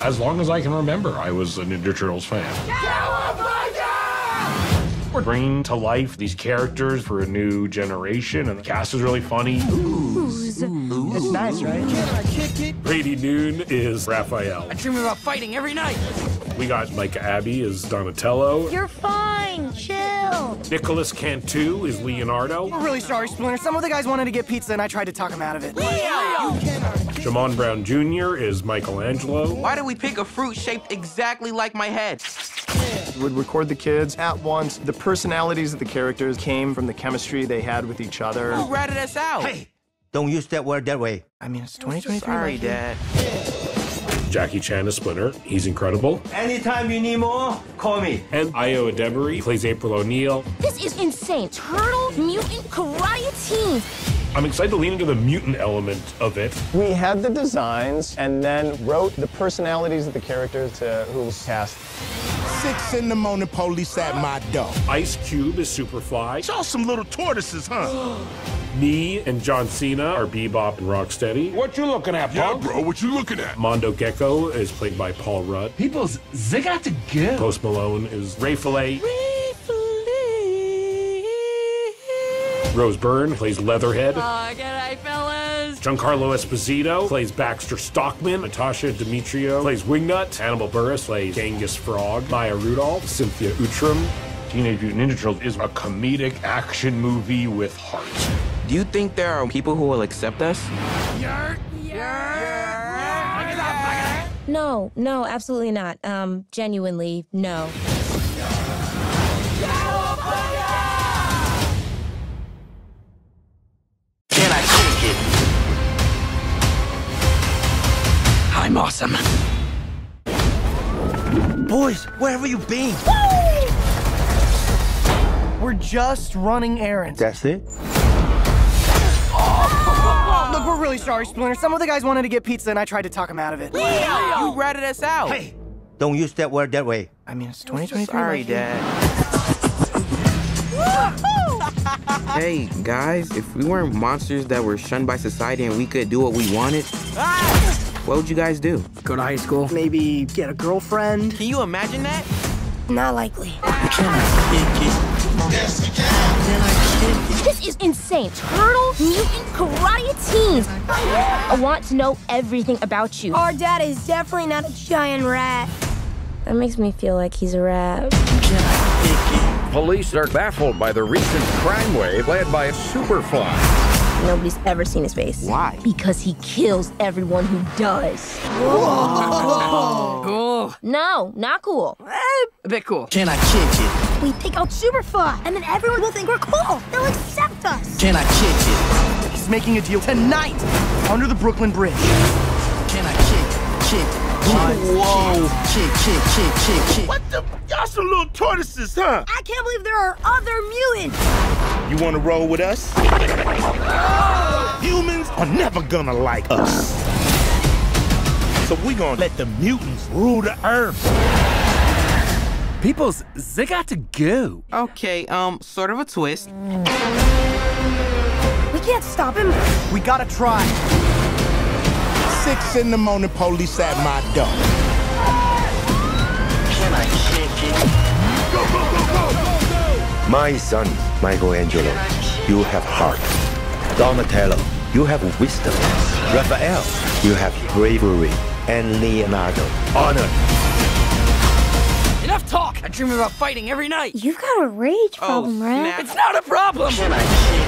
As long as I can remember, I was a Ninja Turtles fan. Cowabunga! We're bringing to life these characters for a new generation, and the cast is really funny. Ooh. It's nice, right? Can I kick it? Brady Noon is Raphael. I dream about fighting every night. We got Micah Abbey as Donatello. You're fine, chill. Nicholas Cantu is Leonardo. I'm really sorry, Splinter. Some of the guys wanted to get pizza, and I tried to talk them out of it. Leo! Jamon Brown Jr. is Michelangelo. Why did we pick a fruit shaped exactly like my head? We would record the kids at once. The personalities of the characters came from the chemistry they had with each other. Who ratted us out? Hey, don't use that word that way. I mean, it's 2023. Sorry, Dad. Jackie Chan is Splinter. He's incredible. Anytime you need more, call me. And Iyo Adeburey plays April O'Neil. This is insane. Turtle Mutant Karate Team. I'm excited to lean into the mutant element of it. We had the designs and then wrote the personalities of the characters to who was cast. 6 in the morning, police at my door. Ice Cube is Superfly. Saw some little tortoises, huh? Me and John Cena are Bebop and Rocksteady. What you looking at, Paul? Yeah, bro, what you looking at? Mondo Gecko is played by Paul Rudd. People's, they got to go. Post Malone is Ray Filet. Rose Byrne plays Leatherhead. Aw, g'day, fellas. Giancarlo Esposito plays Baxter Stockman. Natasha Demetriou plays Wingnut. Hannibal Burris plays Genghis Frog. Maya Rudolph, Cynthia Utram. Teenage Mutant Ninja Turtles is a comedic action movie with heart. Do you think there are people who will accept us? No, absolutely not. Genuinely, no. I'm awesome. Boys, where have you been? Woo! We're just running errands. That's it? Oh. Look, we're really sorry, Splinter. Some of the guys wanted to get pizza, and I tried to talk them out of it. Leo! You ratted us out. Hey, don't use that word that way. I mean, it's 2023. Sorry, Dad. Hey, guys, if we weren't monsters that were shunned by society and we could do what we wanted, what would you guys do? Go to high school? Maybe get a girlfriend? Can you imagine that? Not likely. This is insane. Turtle Mutant Karate Team. I want to know everything about you. Our dad is definitely not a giant rat. That makes me feel like he's a rat. Police are baffled by the recent crime wave led by Superfly. Nobody's ever seen his face. Why? Because he kills everyone who does. Whoa. Cool. No, not cool. A bit cool. Can I kick it? We take out Superfly, and then everyone will think we're cool. They'll accept us. Can I kick it? He's making a deal tonight under the Brooklyn Bridge. Can I kick it? Whoa! Kick. What the? Y'all some little tortoises, huh? I can't believe there are other mutants. You want to roll with us? Humans are never gonna like us. So we gonna let the mutants rule the earth. Peoples, they got to go. Okay, sort of a twist. We can't stop him. We gotta try. 6 in the morning, police at my door. Can I kick it? Go! My son, Michelangelo, you have heart. Donatello, you have wisdom. Raphael, you have bravery. And Leonardo, honor. Enough talk! I dream about fighting every night. You've got a rage problem, right? It's not a problem! Can I kick it?